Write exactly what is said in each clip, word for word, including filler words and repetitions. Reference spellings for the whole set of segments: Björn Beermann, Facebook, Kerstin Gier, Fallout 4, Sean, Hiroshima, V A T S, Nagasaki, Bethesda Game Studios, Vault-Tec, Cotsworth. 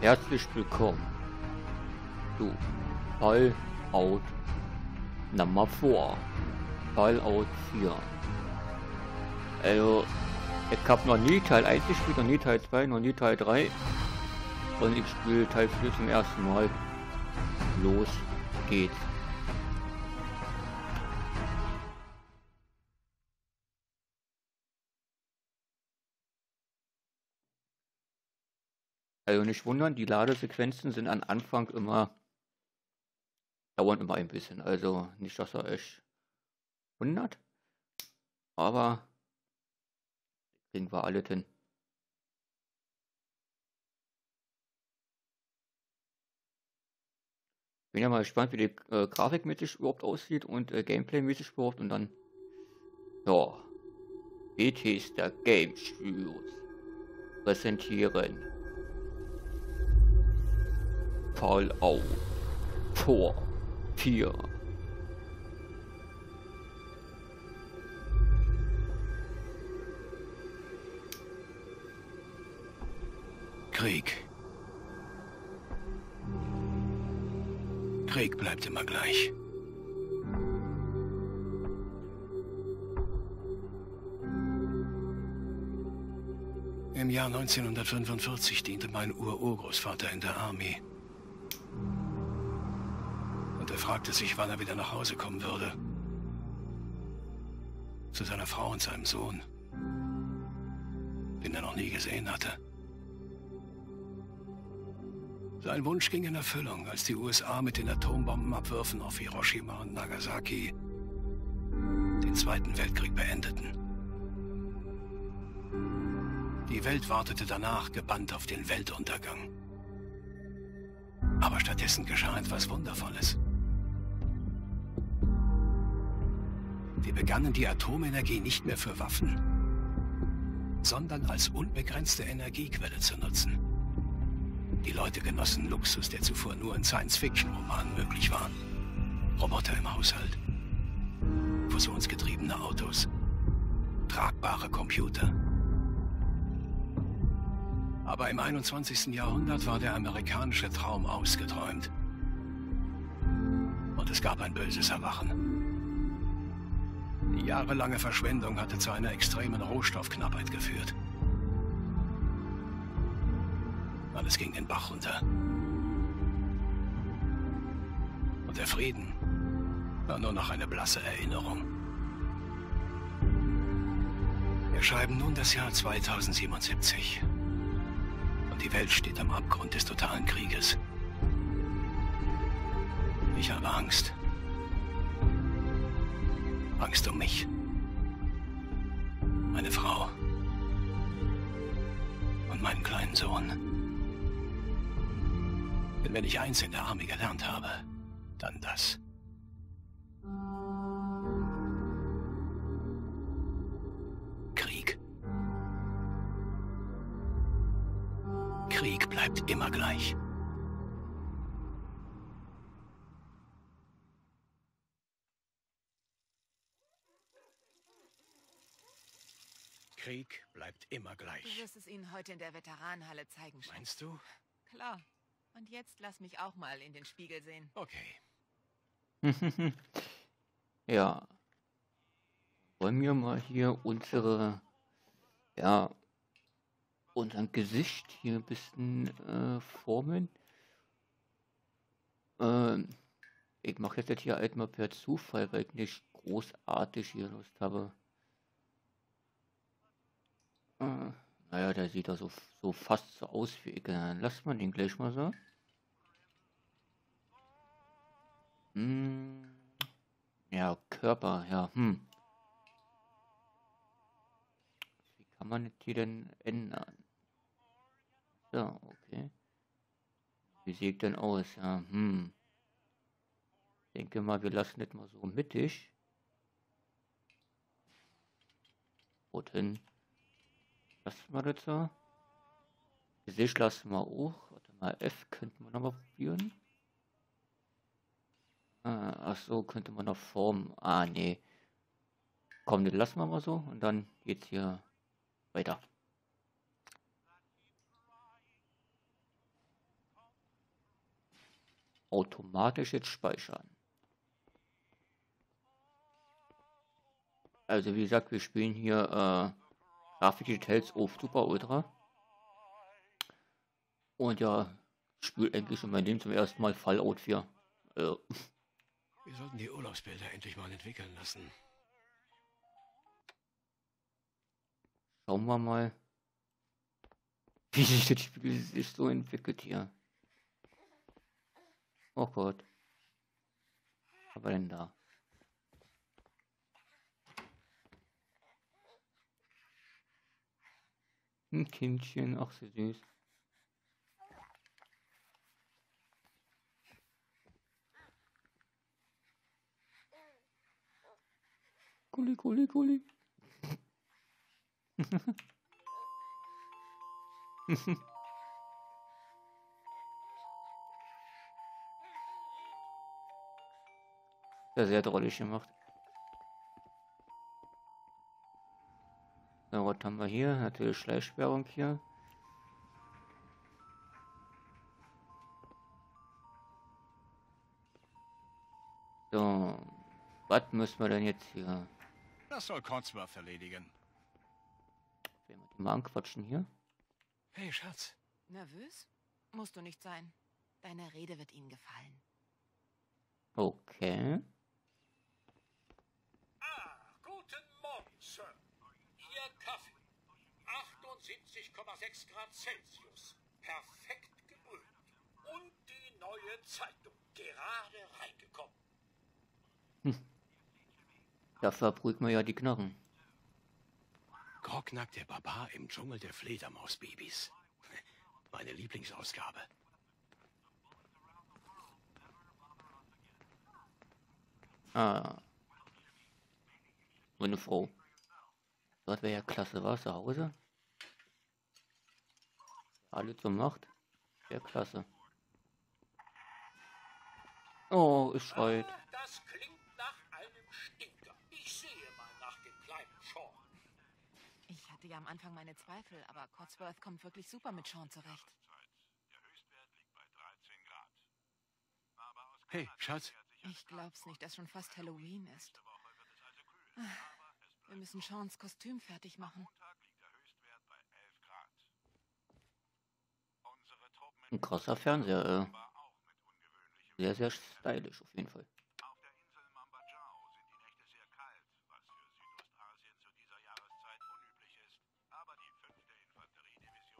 Herzlich willkommen zu Fallout Nummer vier. Fallout vier. Also, ich habe noch nie Teil eins gespielt, noch nie Teil zwei, noch nie Teil drei. Und ich spiele Teil vier zum ersten Mal. Los geht's. Also nicht wundern, die Ladesequenzen sind am Anfang immer, dauern immer ein bisschen, also nicht, dass er euch wundert, aber kriegen wir alle hin. Bin ja mal gespannt, wie die äh, grafikmäßig überhaupt aussieht und äh, Gameplay-mäßig überhaupt, und dann, ja, Bethesda Game Studios präsentieren Fallout vier. Krieg. Krieg bleibt immer gleich. Im Jahr neunzehnhundertfünfundvierzig diente mein Ur-Urgroßvater in der Armee. Und er fragte sich, wann er wieder nach Hause kommen würde. Zu seiner Frau und seinem Sohn, den er noch nie gesehen hatte. Sein Wunsch ging in Erfüllung, als die U S A mit den Atombombenabwürfen auf Hiroshima und Nagasaki den Zweiten Weltkrieg beendeten. Die Welt wartete danach gebannt auf den Weltuntergang. Aber stattdessen geschah etwas Wundervolles. Wir begannen die Atomenergie nicht mehr für Waffen, sondern als unbegrenzte Energiequelle zu nutzen. Die Leute genossen Luxus, der zuvor nur in Science-Fiction-Romanen möglich war. Roboter im Haushalt, fusionsgetriebene Autos, tragbare Computer. Aber im einundzwanzigsten Jahrhundert war der amerikanische Traum ausgeträumt. Und es gab ein böses Erwachen. Die jahrelange Verschwendung hatte zu einer extremen Rohstoffknappheit geführt. Alles ging den Bach runter. Und der Frieden war nur noch eine blasse Erinnerung. Wir schreiben nun das Jahr zweitausendsiebenundsiebzig. Und die Welt steht am Abgrund des totalen Krieges. Ich habe Angst. Angst um mich, meine Frau und meinen kleinen Sohn. Denn wenn ich eins in der Armee gelernt habe, dann das. Krieg. Krieg bleibt immer gleich. Krieg bleibt immer gleich. Du wirst es ihnen heute in der Veteranenhalle zeigen, Sean. Meinst du? Klar. Und jetzt lass mich auch mal in den Spiegel sehen. Okay. Ja. Wollen wir mal hier unsere, ja, unser Gesicht hier ein bisschen äh, formen? Ähm, ich mache jetzt hier halt mal per Zufall, weil ich nicht großartig hier Lust habe. Naja, der sieht da so, so fast so aus wie ich. Dann lass mal den gleich mal so. Hm. Ja, Körper, ja, hm. Wie kann man die denn ändern? So, okay. Wie sieht denn aus? Ja, hm. Ich denke mal, wir lassen das mal so mittig. Und hin. Lassen wir das so. Gesicht lassen wir auch. Warte mal, F könnten wir nochmal probieren. Ah, ach so, könnte man noch formen. Ah, nee. Komm, das lassen wir mal so. Und dann geht's hier weiter. automatisch jetzt speichern. Also wie gesagt, wir spielen hier äh, Grafik-Details auf Super Ultra. Und ja, ich spiele endlich in meinem Leben zum ersten Mal Fallout vier. Also. Wir sollten die Urlaubsbilder endlich mal entwickeln lassen. Schauen wir mal, wie sich das Spiel sich so entwickelt hier. Oh Gott. Was haben wir denn da? Ein Kindchen, ach so süß. Kuli, kuli, kuli. Das ist sehr drollig gemacht. So, was haben wir hier? Natürlich Schleichsperrung hier. So, was müssen wir denn jetzt hier? Das soll Cotsworth erledigen. Wir müssen mal anquatschen hier. Hey, Schatz. Nervös? Musst du nicht sein. Deine Rede wird ihnen gefallen. Okay. Ah, guten Morgen, Sir. Ihr Kaffee. achtundsiebzig Komma sechs Grad Celsius. Perfekt gebrüht. Und die neue Zeitung. Gerade reingekommen. Hm. Da verbrüht man ja die Knochen. Korknack, der Barbar im Dschungel der Fledermausbabys. Meine Lieblingsausgabe. Ah. So eine Frau. Dort wäre ja klasse, was zu Hause? Alle zur Macht. Sehr klasse. Oh, es schreit. Das klingt nach einem Stinker. Ich sehe mal nach dem kleinen Sean. Ich hatte ja am Anfang meine Zweifel, aber Cotsworth kommt wirklich super mit Sean zurecht. Hey, Schatz. Ich glaub's nicht, dass schon fast Halloween ist. Wir müssen Seans Kostüm fertig machen. Ein krasser Fernseher, äh. Sehr, sehr stylisch auf jeden Fall.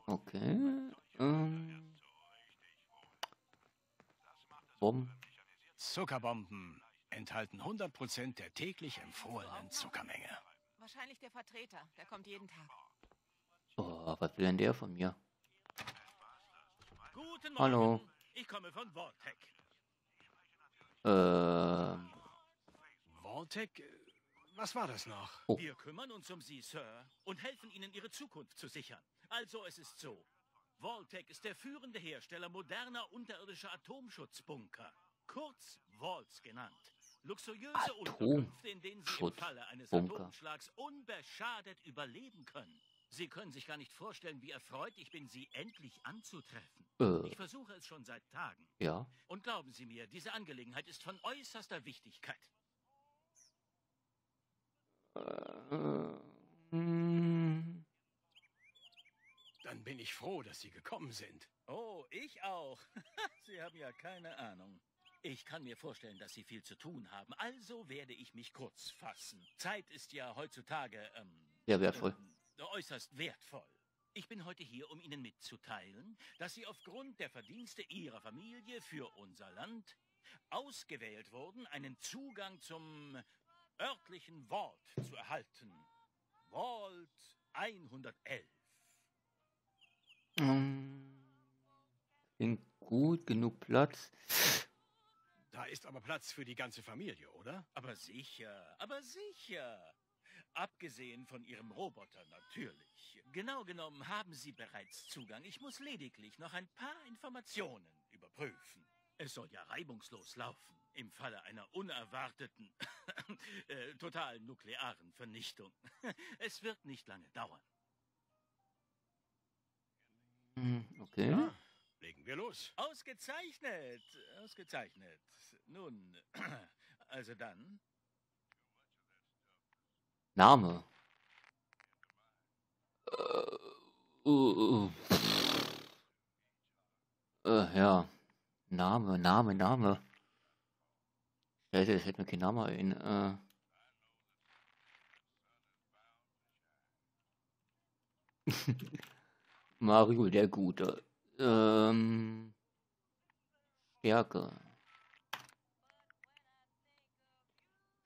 Okay, ähm. Bomben. Zuckerbomben enthalten hundert Prozent der täglich empfohlenen Zuckermenge. Wahrscheinlich der Vertreter, der kommt jeden Tag. Oh, was will denn der von mir? Guten Morgen. Hallo. Ich komme von Vault-Tec. Ähm. Vault-Tec? Was war das noch? Oh. Wir kümmern uns um Sie, Sir, und helfen Ihnen, Ihre Zukunft zu sichern. Also, es ist so. Vault-Tec ist der führende Hersteller moderner unterirdischer Atomschutzbunker. Kurz Vaults genannt. Luxuriöse Unterkünfte, in denen Sie im Falle eines Atomschlags unbeschadet überleben können. Sie können sich gar nicht vorstellen, wie erfreut ich bin, Sie endlich anzutreffen. Äh. Ich versuche es schon seit Tagen. Ja. Und glauben Sie mir, diese Angelegenheit ist von äußerster Wichtigkeit. Äh, hm. Dann bin ich froh, dass Sie gekommen sind. Oh, ich auch. Sie haben ja keine Ahnung. Ich kann mir vorstellen, dass Sie viel zu tun haben, also werde ich mich kurz fassen. Zeit ist ja heutzutage ähm, ja, wertvoll. Ähm, äußerst wertvoll. Ich bin heute hier, um Ihnen mitzuteilen, dass Sie aufgrund der Verdienste Ihrer Familie für unser Land ausgewählt wurden, einen Zugang zum örtlichen Vault zu erhalten. Vault hundertelf. Hm. Klingt gut, genug Platz. Da ist aber Platz für die ganze Familie, oder? Aber sicher, aber sicher. Abgesehen von Ihrem Roboter natürlich. Genau genommen haben Sie bereits Zugang. Ich muss lediglich noch ein paar Informationen überprüfen. Es soll ja reibungslos laufen. Im Falle einer unerwarteten, äh, totalen nuklearen Vernichtung. Es wird nicht lange dauern. Okay. Ja. Legen wir los. Ausgezeichnet, ausgezeichnet. Nun, also dann. Name. Äh, uh, uh. Äh, ja. Name, Name, Name. Scheiße, das hätte mir kein Name ein. Äh. Mario, der Gute. Ähm. Stärke.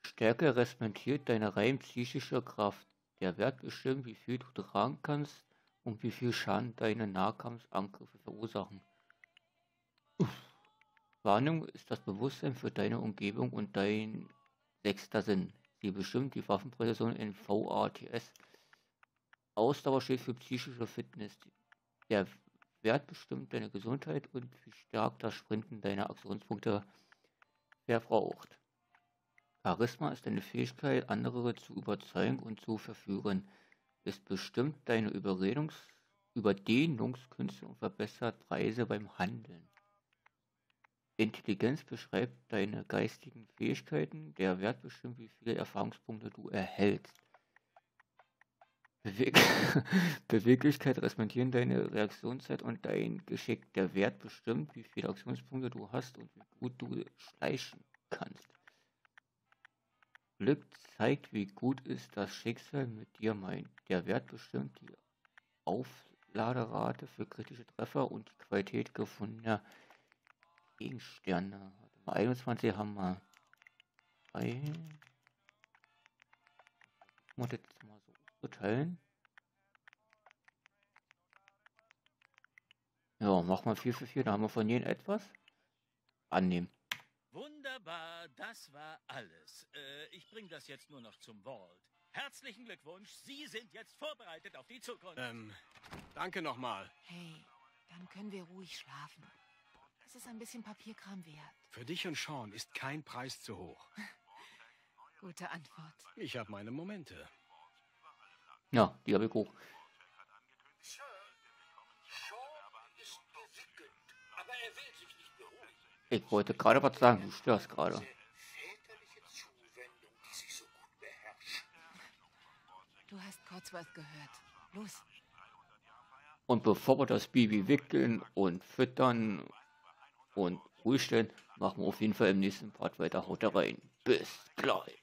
Stärke repräsentiert deine rein psychische Kraft. Der Wert bestimmt, wie viel du tragen kannst und wie viel Schaden deine Nahkampfangriffe verursachen. Uff. Wahrnehmung ist das Bewusstsein für deine Umgebung und dein sechster Sinn. Sie bestimmt die Waffenpräzision in V A T S. Ausdauer steht für psychische Fitness. Der Wert bestimmt deine Gesundheit und wie stark das Sprinten deiner Aktionspunkte verbraucht. Charisma ist deine Fähigkeit, andere zu überzeugen und zu verführen. Es bestimmt deine Überredungs- Überdehnungskünste und verbessert Preise beim Handeln. Intelligenz beschreibt deine geistigen Fähigkeiten. Der Wert bestimmt, wie viele Erfahrungspunkte du erhältst. Beweg Beweglichkeit respektieren deine Reaktionszeit und dein Geschick. Der Wert bestimmt, wie viele Aktionspunkte du hast und wie gut du schleichen kannst. Glück zeigt, wie gut ist das Schicksal mit dir meint. Der Wert bestimmt die Aufladerate für kritische Treffer und die Qualität gefundener Gegenstände. einundzwanzig haben wir. drei. Mal jetzt mal so. Teilen. Ja, mach mal vier für vier, da haben wir von jedem etwas. Annehmen. Wunderbar, das war alles. Äh, ich bringe das jetzt nur noch zum Vault. Herzlichen Glückwunsch, Sie sind jetzt vorbereitet auf die Zukunft. Ähm, danke nochmal. Hey, dann können wir ruhig schlafen. Das ist ein bisschen Papierkram wert. Für dich und Sean ist kein Preis zu hoch. Gute Antwort. Ich habe meine Momente. Ja, die habe ich hoch. Sir, Sean ist besiegelt, aber er will sich nicht beruhigen. Ich wollte gerade was sagen, du störst gerade. Diese väterliche Zuwendung, die sich so gut beherrscht. Du hast kurz was gehört. Los. Und bevor wir das Baby wickeln und füttern und ruhig stellen, machen wir auf jeden Fall im nächsten Part weiter. Haut rein. Bis gleich.